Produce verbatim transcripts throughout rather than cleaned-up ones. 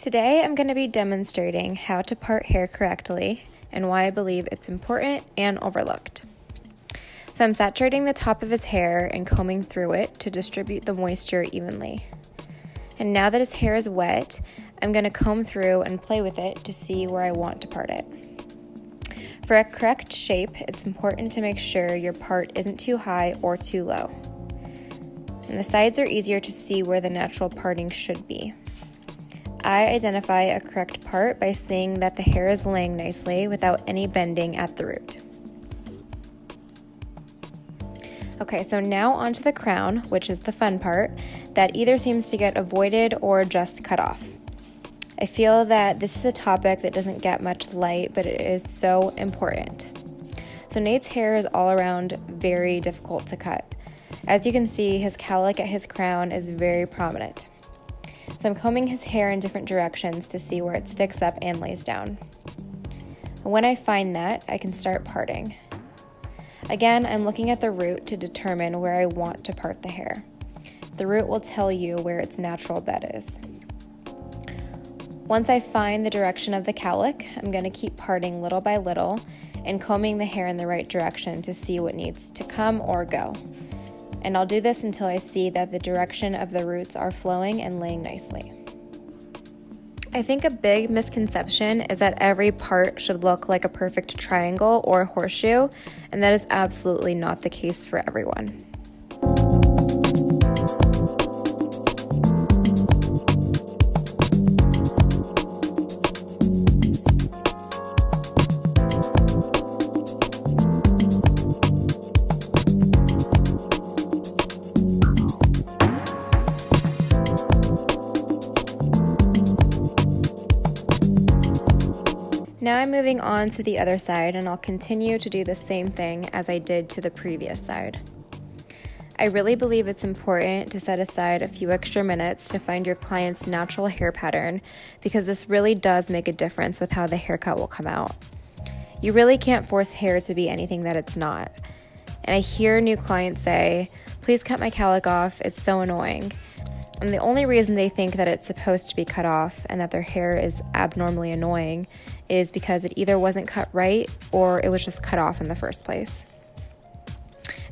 Today I'm going to be demonstrating how to part hair correctly and why I believe it's important and overlooked. So I'm saturating the top of his hair and combing through it to distribute the moisture evenly. And now that his hair is wet, I'm going to comb through and play with it to see where I want to part it. For a correct shape, it's important to make sure your part isn't too high or too low. And the sides are easier to see where the natural parting should be. I identify a correct part by seeing that the hair is laying nicely without any bending at the root. Okay, so now onto the crown, which is the fun part that either seems to get avoided or just cut off. I feel that this is a topic that doesn't get much light, but it is so important. So Nate's hair is all around very difficult to cut. As you can see, his cowlick at his crown is very prominent. So I'm combing his hair in different directions to see where it sticks up and lays down. When I find that, I can start parting. Again, I'm looking at the root to determine where I want to part the hair. The root will tell you where its natural bed is. Once I find the direction of the cowlick, I'm going to keep parting little by little and combing the hair in the right direction to see what needs to come or go. And I'll do this until I see that the direction of the roots are flowing and laying nicely. I think a big misconception is that every part should look like a perfect triangle or horseshoe, and that is absolutely not the case for everyone. Now I'm moving on to the other side, and I'll continue to do the same thing as I did to the previous side. I really believe it's important to set aside a few extra minutes to find your client's natural hair pattern, because this really does make a difference with how the haircut will come out. You really can't force hair to be anything that it's not. And I hear new clients say, "Please cut my cowlick off, it's so annoying." And the only reason they think that it's supposed to be cut off and that their hair is abnormally annoying is because it either wasn't cut right or it was just cut off in the first place.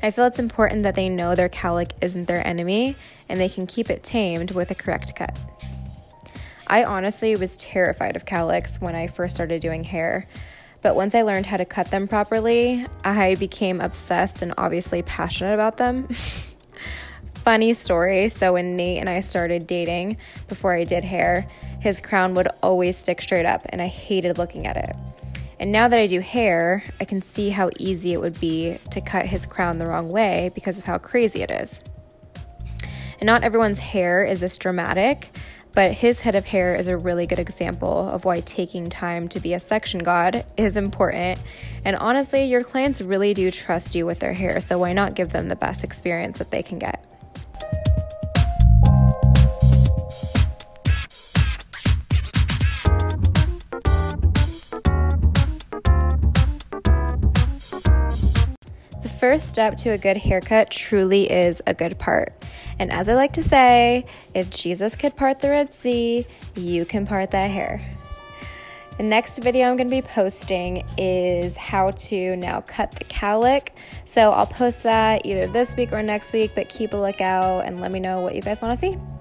I feel it's important that they know their cowlick isn't their enemy and they can keep it tamed with a correct cut. I honestly was terrified of cowlicks when I first started doing hair, but once I learned how to cut them properly, I became obsessed and obviously passionate about them. Funny story, so when Nate and I started dating, before I did hair, his crown would always stick straight up and I hated looking at it. And now that I do hair, I can see how easy it would be to cut his crown the wrong way because of how crazy it is. And not everyone's hair is this dramatic, but his head of hair is a really good example of why taking time to be a section god is important. And honestly, your clients really do trust you with their hair, so why not give them the best experience that they can get? The first step to a good haircut truly is a good part. And as I like to say, if Jesus could part the Red Sea, you can part that hair. The next video I'm going to be posting is how to now cut the cowlick. So I'll post that either this week or next week, but keep a lookout and let me know what you guys want to see.